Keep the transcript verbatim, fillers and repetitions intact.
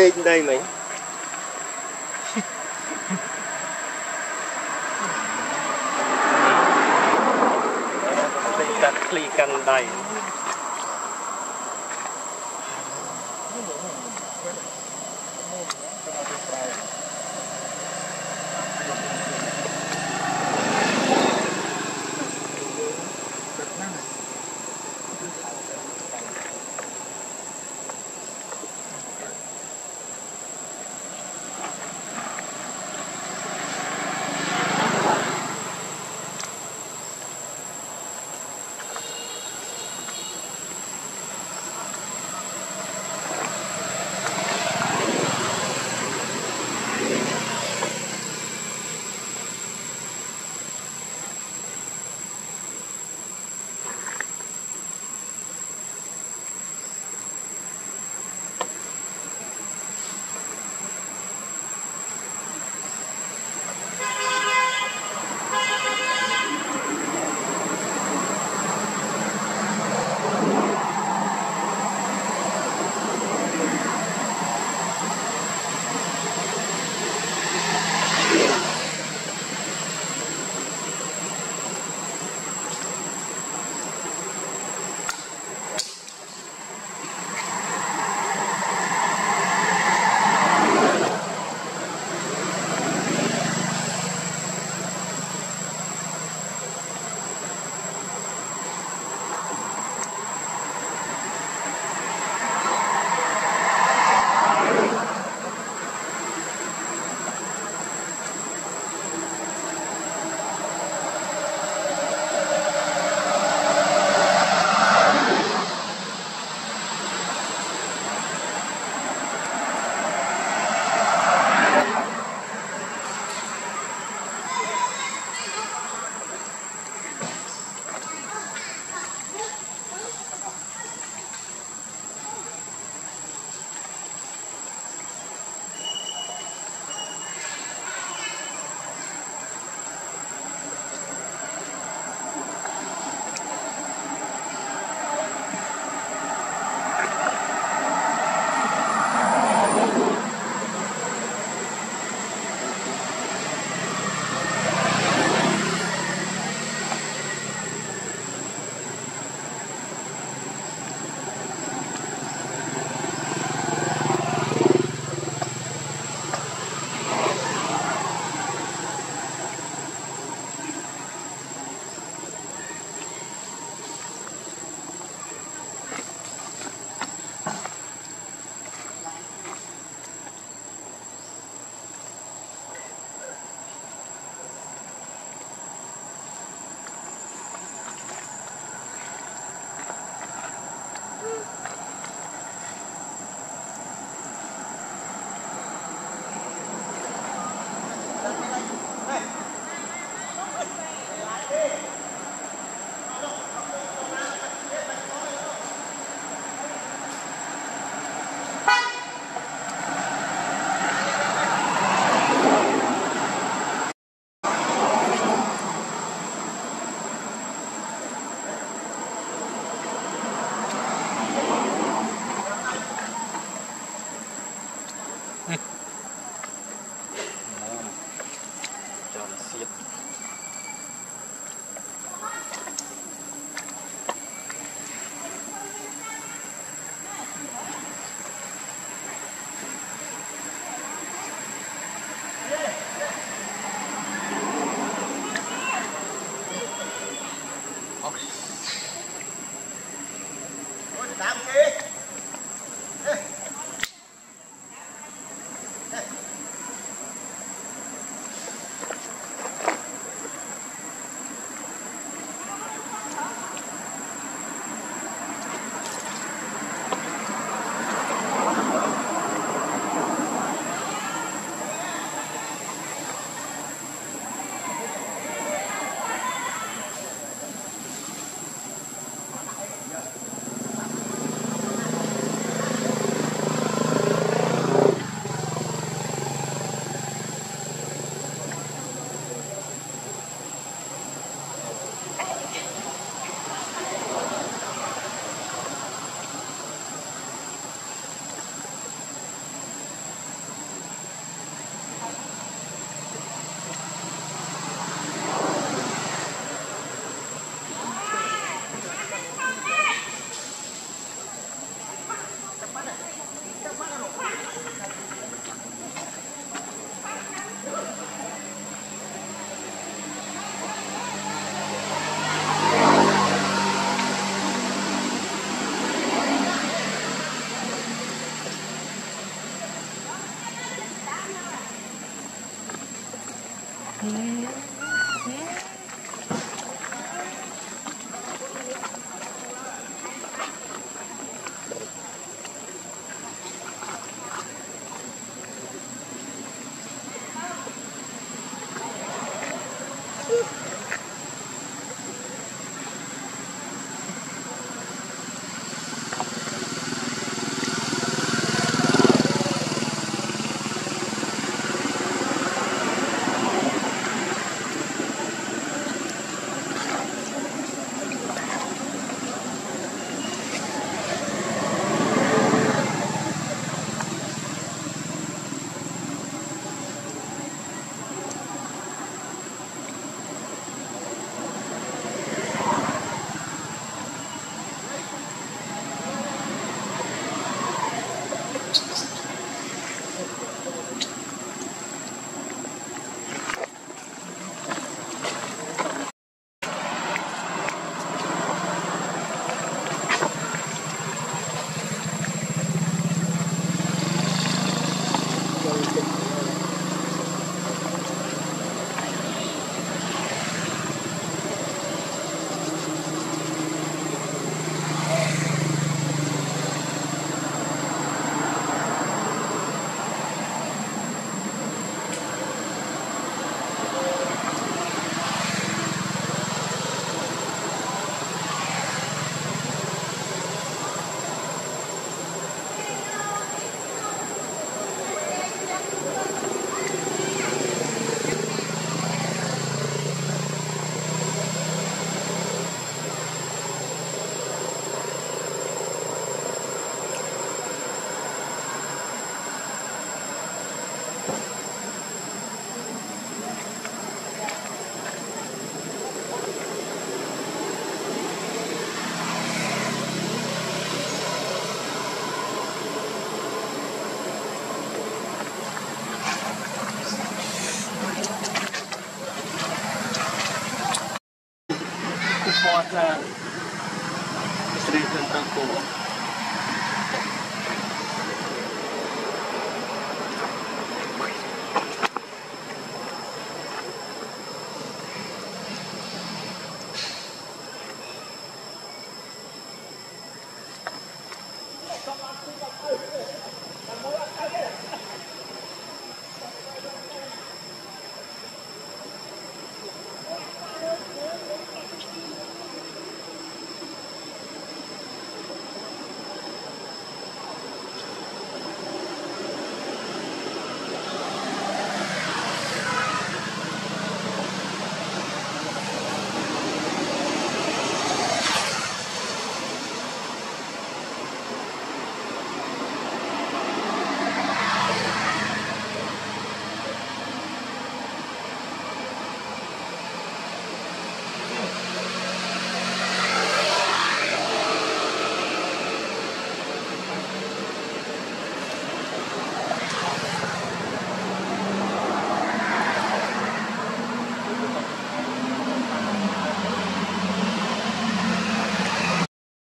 Day nine nine. Click and die. It's like that. It's like that.